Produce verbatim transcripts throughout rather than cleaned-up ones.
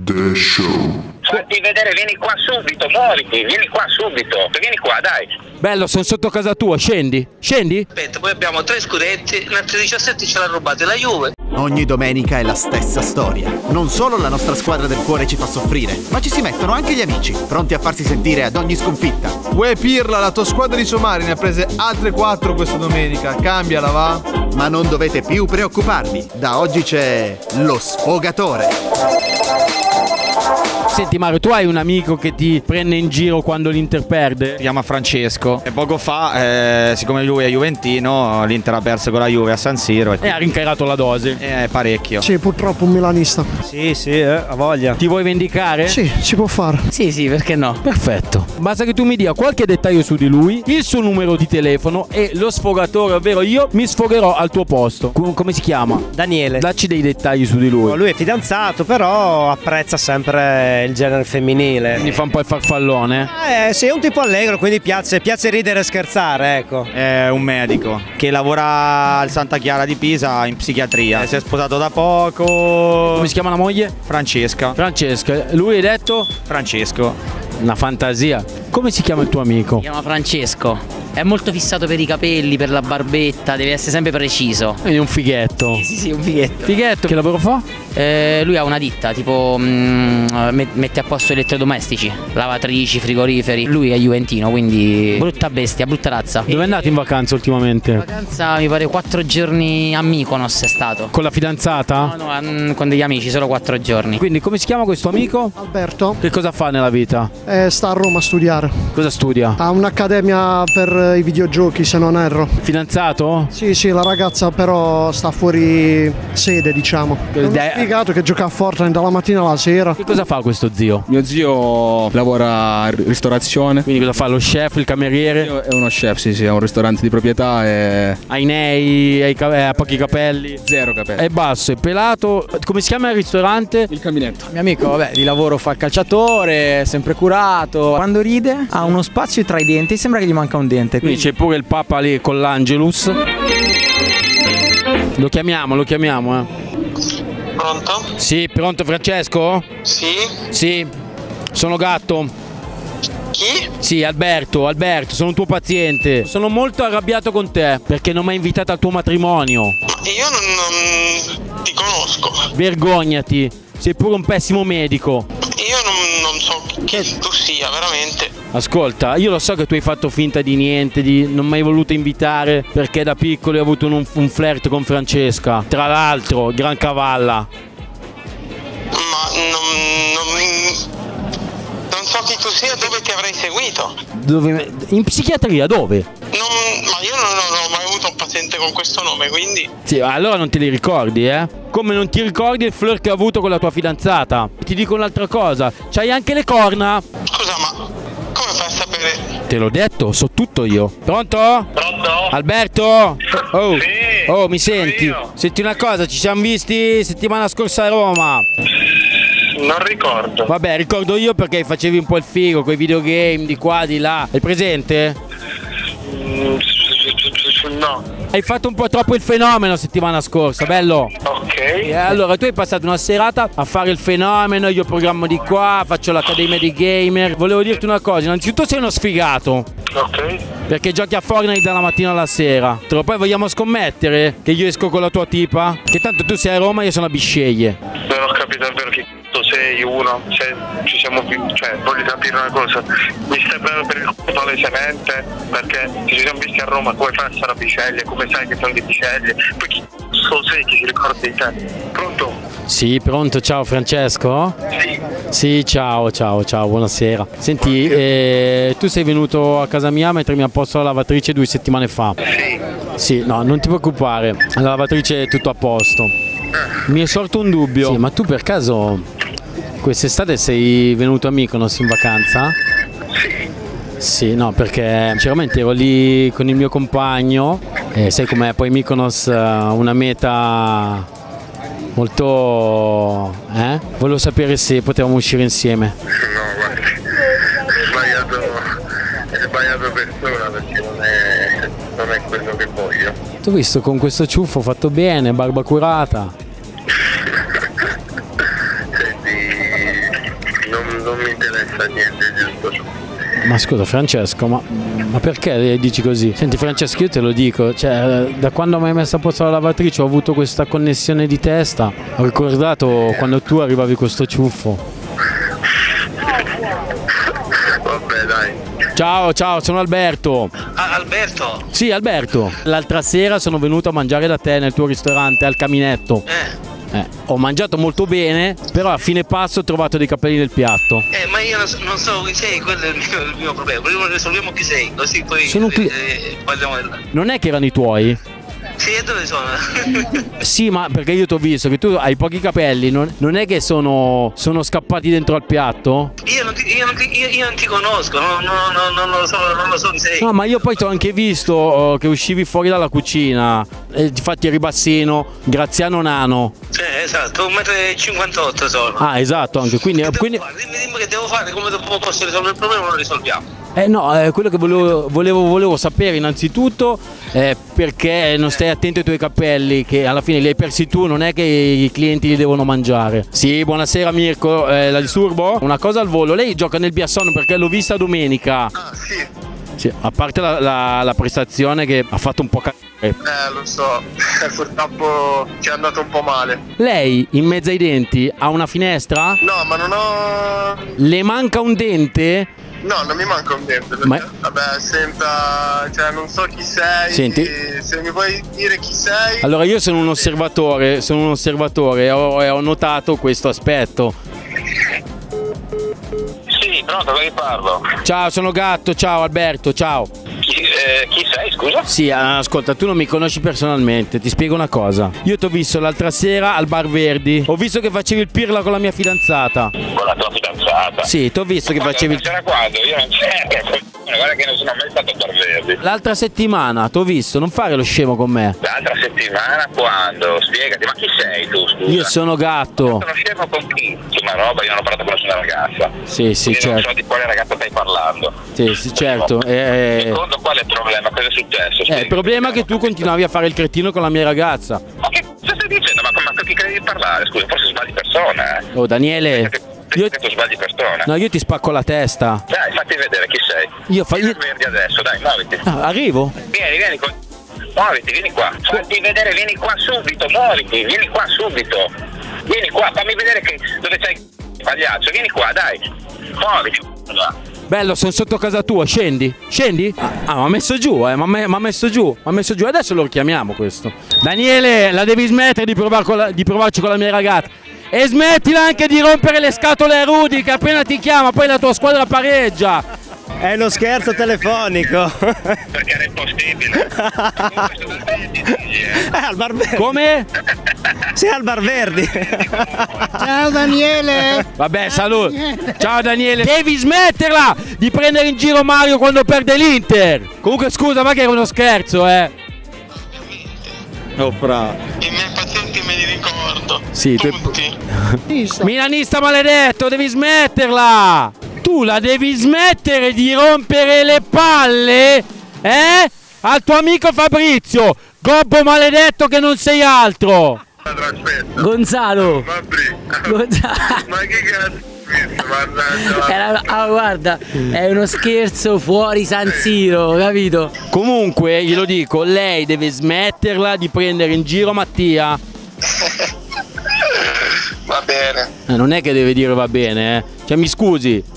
The Show. Fatti vedere, vieni qua subito, muoviti, vieni qua subito, vieni qua, dai. Bello, sono sotto casa tua, scendi, scendi. Aspetta, poi abbiamo tre scudetti, in altri diciassette ce l'hanno rubate la Juve. Ogni domenica è la stessa storia. Non solo la nostra squadra del cuore ci fa soffrire, ma ci si mettono anche gli amici, pronti a farsi sentire ad ogni sconfitta. Uè Pirla, la tua squadra di somari ne ha prese altre quattro questa domenica, cambiala va. Ma non dovete più preoccuparvi, da oggi c'è Lo Sfogatore. Senti Mario, tu hai un amico che ti prende in giro quando l'Inter perde? Si chiama Francesco e poco fa, eh, siccome lui è juventino, l'Inter ha perso con la Juve a San Siro e, e ha rincarato la dose. Eh, parecchio. Sì, purtroppo un milanista. Sì, sì, eh, ha voglia. Ti vuoi vendicare? Sì, si può fare. Sì, sì, perché no? Perfetto. Basta che tu mi dia qualche dettaglio su di lui, il suo numero di telefono e Lo Sfogatore, ovvero io, mi sfogherò al tuo posto. Com come si chiama? Daniele. Dacci dei dettagli su di lui. Lui è fidanzato, però apprezza sempre il genere femminile. Mi fa un po' il farfallone. Eh, sì, è un tipo allegro, quindi piace, piace ridere e scherzare, ecco. È un medico che lavora al Santa Chiara di Pisa in psichiatria. Si è sposato da poco. Come si chiama la moglie? Francesca. Francesca. Lui hai detto? Francesco. Una fantasia. Come si chiama il tuo amico? Si chiama Francesco. È molto fissato per i capelli, per la barbetta, deve essere sempre preciso. Quindi un fighetto. Sì, sì, sì, un fighetto. Fighetto. Che lavoro fa? Eh, lui ha una ditta, tipo mh, mette a posto elettrodomestici, lavatrici, frigoriferi. Lui è juventino, quindi brutta bestia, brutta razza. Dove e... è andato in vacanza ultimamente? In vacanza mi pare quattro giorni a Mykonos è stato. Con la fidanzata? No, no, con degli amici, solo quattro giorni. Quindi come si chiama questo amico? Alberto. Che cosa fa nella vita? Eh, sta a Roma a studiare. Cosa studia? Ha un'accademia per i videogiochi, se non erro. Fidanzato? Sì, sì, la ragazza però sta fuori sede, diciamo. È uno sfigato che gioca a Fortnite dalla mattina alla sera. Che cosa fa questo zio? Mio zio lavora a ristorazione. Quindi cosa fa? Lo chef, il cameriere? Mio zio è uno chef, sì, sì, ha un ristorante di proprietà e... Ai nei, ai ca... ha pochi capelli. Zero capelli. È basso, è pelato. Come si chiama il ristorante? Il Caminetto. Mio amico, vabbè, di lavoro fa il calciatore, sempre curato. Quando ride ha uno spazio tra i denti, sembra che gli manca un dente. Qui c'è pure il Papa lì con l'Angelus. Lo chiamiamo, lo chiamiamo, eh. Pronto? Sì, pronto Francesco? Sì. Sì, sono Gatto. Chi? Sì, Alberto, Alberto, sono un tuo paziente. Sono molto arrabbiato con te perché non mi hai invitato al tuo matrimonio. Io non, non ti conosco. Vergognati, sei pure un pessimo medico. Io non, non so chi tu sia, veramente. Ascolta, io lo so che tu hai fatto finta di niente, di non mi hai voluto invitare perché da piccolo hai avuto un, un flirt con Francesca. Tra l'altro, gran cavalla. Ma non, non, non so chi tu sia, dove ti avrei seguito? Dove, in psichiatria, dove? Non, ma io non, non ho mai avuto un paziente con questo nome, quindi... Sì, allora non te li ricordi, eh? Come non ti ricordi il flirt che hai avuto con la tua fidanzata? Ti dico un'altra cosa, c'hai anche le corna. Scusa, ma... come fai a sapere? Te l'ho detto, so tutto io. Pronto? Pronto? Alberto? Oh, sì, oh mi senti? Io. Senti una cosa, ci siamo visti settimana scorsa a Roma. Non ricordo. Vabbè, ricordo io perché facevi un po' il figo con i videogame di qua, di là. Hai presente? Mm, no. Hai fatto un po' troppo il fenomeno settimana scorsa, bello? Ok. E allora tu hai passato una serata a fare il fenomeno, io programmo di qua, faccio l'accademia di gamer. Volevo dirti una cosa, innanzitutto sei uno sfigato. Ok. Perché giochi a Fortnite dalla mattina alla sera. Te lo poi vogliamo scommettere che io esco con la tua tipa? Che tanto tu sei a Roma e io sono a Bisceglie. Non ho capito davvero chi sei, uno, cioè, ci siamo, cioè, voglio capire una cosa, mi stai bene per il culo palesemente, perché ci siamo visti a Roma, come fai a stare a Bisceglie, come sai che sono di Bisceglie, poi chi so sei che si ricorda di te, pronto? Sì, pronto, ciao Francesco? Sì. Sì, ciao, ciao, ciao, buonasera. Senti, eh, tu sei venuto a casa mia a mettermi a posto la lavatrice due settimane fa? Sì. Sì, no, non ti preoccupare, la lavatrice è tutto a posto. Mi è sorto un dubbio. Sì, ma tu per caso... quest'estate sei venuto a Mykonos in vacanza? Sì. Sì, no, perché sinceramente ero lì con il mio compagno e sai com'è, poi Mykonos una meta molto... eh? Volevo sapere se potevamo uscire insieme. No, guarda, è sbagliato, è sbagliato persona perché non è, non è quello che voglio. T'ho visto con questo ciuffo fatto bene, barba curata. non mi interessa niente di tutto ciò. Ma scusa Francesco, ma, ma perché dici così? Senti Francesco, io te lo dico, cioè, da quando mi hai messo a posto la lavatrice ho avuto questa connessione di testa, ho ricordato quando tu arrivavi con sto ciuffo. Vabbè dai. Ciao, ciao, sono Alberto. Ah, Alberto? Sì, Alberto. L'altra sera sono venuto a mangiare da te nel tuo ristorante al Caminetto. Eh. Eh, ho mangiato molto bene, però a fine passo ho trovato dei capelli nel piatto. Eh, ma io non so, non so chi sei, quello è il mio, il mio problema. Prima risolviamo chi sei, così poi sono qui... eh, parliamo della... Non è che erano i tuoi? Sì, e dove sono? Sì, ma perché io ti ho visto che tu hai pochi capelli, non, non è che sono, sono scappati dentro al piatto? Io non ti, io non ti, io, io non ti conosco, non, non, non, non, lo so, non lo so chi sei. No, ma io poi ti ho anche visto che uscivi fuori dalla cucina, e ti fatti eri bassino, Graziano Nano. Eh, esatto, un metro e cinquantotto sono. Ah, esatto, anche, quindi... Che quindi... Dimmi, dimmi che devo fare, come posso risolvere il problema, lo risolviamo. Eh no, eh, quello che volevo, volevo, volevo sapere innanzitutto eh, perché non stai attento ai tuoi capelli, che alla fine li hai persi tu, non è che i clienti li devono mangiare. Sì, buonasera Mirko, eh, la disturbo? Una cosa al volo, lei gioca nel Biasson perché l'ho vista domenica. Ah, sì. Sì, a parte la, la, la prestazione che ha fatto un po' c***o. Eh, lo so, purtroppo ci è andato un po' male. Lei, in mezzo ai denti, ha una finestra? No, ma non ho... Le manca un dente? No, non mi manca un dente, perché, ma... vabbè, senta, cioè non so chi sei. Senti, se mi puoi dire chi sei. Allora io sono un osservatore, sono un osservatore e ho, ho notato questo aspetto. Sì, pronto, dove parlo? Ciao, sono Gatto, ciao Alberto, ciao. Chi, eh, chi sei, scusa? Sì, ascolta, tu non mi conosci personalmente, ti spiego una cosa. Io ti ho visto l'altra sera al Bar Verdi, ho visto che facevi il pirla con la mia fidanzata. Con la tua fidanzata? Sì, ti ho visto che facevi il... C'era quando? Io non c'ero, guarda che non sono mai stato al Bar Verdi. L'altra settimana ti ho visto, non fare lo scemo con me. L'altra settimana quando? Spiegati, ma chi sei tu, scusa? Io sono Gatto. Sono scemo con chi? Insomma, roba, io non ho parlato con nessuna ragazza. Sì, sì, certo. Non so di quale ragazza stai parlando. Sì, sì, certo. Eh... Secondo qual è il problema? Cosa è successo? Eh, il problema è che tu continuavi a fare il cretino con la mia ragazza. Ma che cosa stai dicendo? Ma, ma chi credi di parlare? Scusa, forse sbagli persona. Eh. Oh Daniele, io... tu sbagli persona. No, io ti spacco la testa. Dai, fatti vedere chi sei. Io fai... Verdi adesso, dai, muoviti. Ah, arrivo? Vieni, vieni, con... muoviti, vieni qua. Fatti vedere, vieni qua subito, muoviti, vieni qua subito. Vieni qua, fammi vedere che... dove c'hai il pagliaccio, vieni qua, dai. Muoviti, guarda. Bello, sono sotto casa tua, scendi, scendi? Ah, mi ha messo giù, eh, mi ha messo giù, mi ha messo giù, adesso lo richiamiamo questo. Daniele, la devi smettere di, provar con la, di provarci con la mia ragazza. E smettila anche di rompere le scatole a Rudy, che appena ti chiama poi la tua squadra pareggia. È uno scherzo telefonico. Perché era impossibile. È al Bar Verdi. Come? Sei al Bar Verdi. Ciao Daniele. Vabbè, saluto. Ciao Daniele. Devi smetterla di prendere in giro Mario quando perde l'Inter. Comunque scusa, ma che era uno scherzo, eh. Oh, fra. I miei pazienti me li ricordo. Sì, tutti. Te... Milanista maledetto, devi smetterla. Tu la devi smettere di rompere le palle, eh? Al tuo amico Fabrizio, gobbo maledetto che non sei altro. Aspetta. Gonzalo. Fabrizio. Gonzalo. Ma che cazzo? Era, ah guarda, è uno scherzo fuori San Siro, capito? Comunque, glielo dico, lei deve smetterla di prendere in giro Mattia. Va bene. Eh, non è che deve dire va bene, eh. Cioè mi scusi.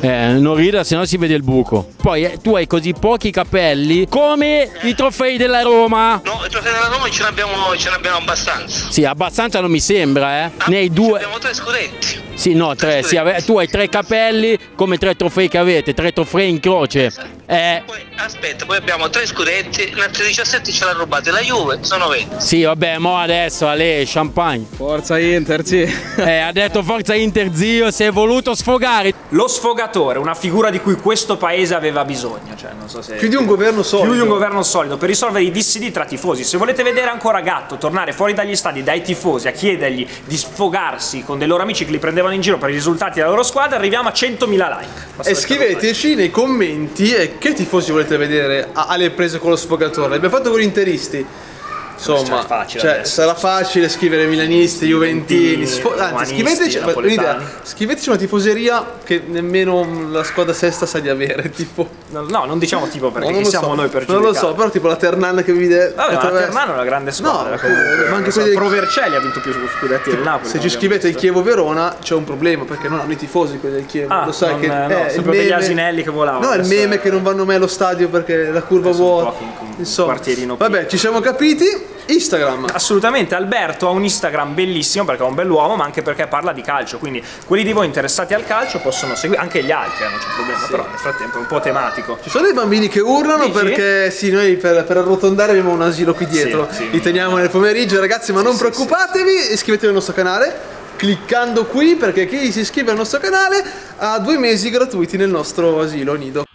Eh, non rida, se no si vede il buco. Poi eh, tu hai così pochi capelli come eh. i trofei della Roma. No, i trofei della Roma ce ne abbiamo, ce ne abbiamo abbastanza. Sì, abbastanza non mi sembra, eh. Ah, ne hai due. Abbiamo tre scudetti. Sì, no, tre. tre sì, tu hai tre capelli come tre trofei che avete, tre trofei in croce. Esatto. Eh. Poi, aspetta, poi abbiamo tre scudetti, gli altri diciassette ce l'ha rubate la Juve, sono venti. Sì, vabbè, mo adesso Ale, champagne. Forza Inter, sì. Eh, ha detto forza Inter, zio, si è voluto sfogare. Lo sfogato. Una figura di cui questo paese aveva bisogno, cioè, non so se... più di un governo solido. Più di un governo solido per risolvere i dissidi tra tifosi. Se volete vedere ancora Gatto tornare fuori dagli stadi dai tifosi a chiedergli di sfogarsi con dei loro amici che li prendevano in giro per i risultati della loro squadra, arriviamo a centomila like. Basta e scriveteci nei commenti che tifosi volete vedere alle prese con lo sfogatore. L'abbiamo fatto con gli interisti. Insomma, sarà facile, cioè, sarà facile scrivere milanisti, juventini, anzi, scriveteci, scriveteci una tifoseria che nemmeno la squadra sesta sa di avere, tipo. No, no, non diciamo tipo perché no, chi siamo so, noi per giudicare. Non lo so, però tipo la Ternana che vide. Vabbè, la Ternana è una grande squadra, no, comunque, ma anche so, Provercelli ha vinto più scudetti del Napoli. Se ci scrivete il Chievo-Verona c'è un problema, perché non hanno i tifosi quelli del Chievo, ah, lo sai che no, eh, sono degli asinelli che volavano. No, è il meme che non vanno mai allo stadio perché la curva vuota. Insomma, vabbè, ci siamo capiti. Instagram, assolutamente. Alberto ha un Instagram bellissimo perché è un bell'uomo, ma anche perché parla di calcio, quindi quelli di voi interessati al calcio possono seguire anche gli altri, non c'è problema, sì. Però nel frattempo è un po' tematico. Ci sono dei bambini che urlano. Dici? Perché sì, noi per, per arrotondare abbiamo un asilo qui dietro, sì, sì, li teniamo nel pomeriggio, ragazzi, ma sì, non sì, preoccupatevi, sì. Iscrivetevi al nostro canale cliccando qui, perché chi si iscrive al nostro canale ha due mesi gratuiti nel nostro asilo nido.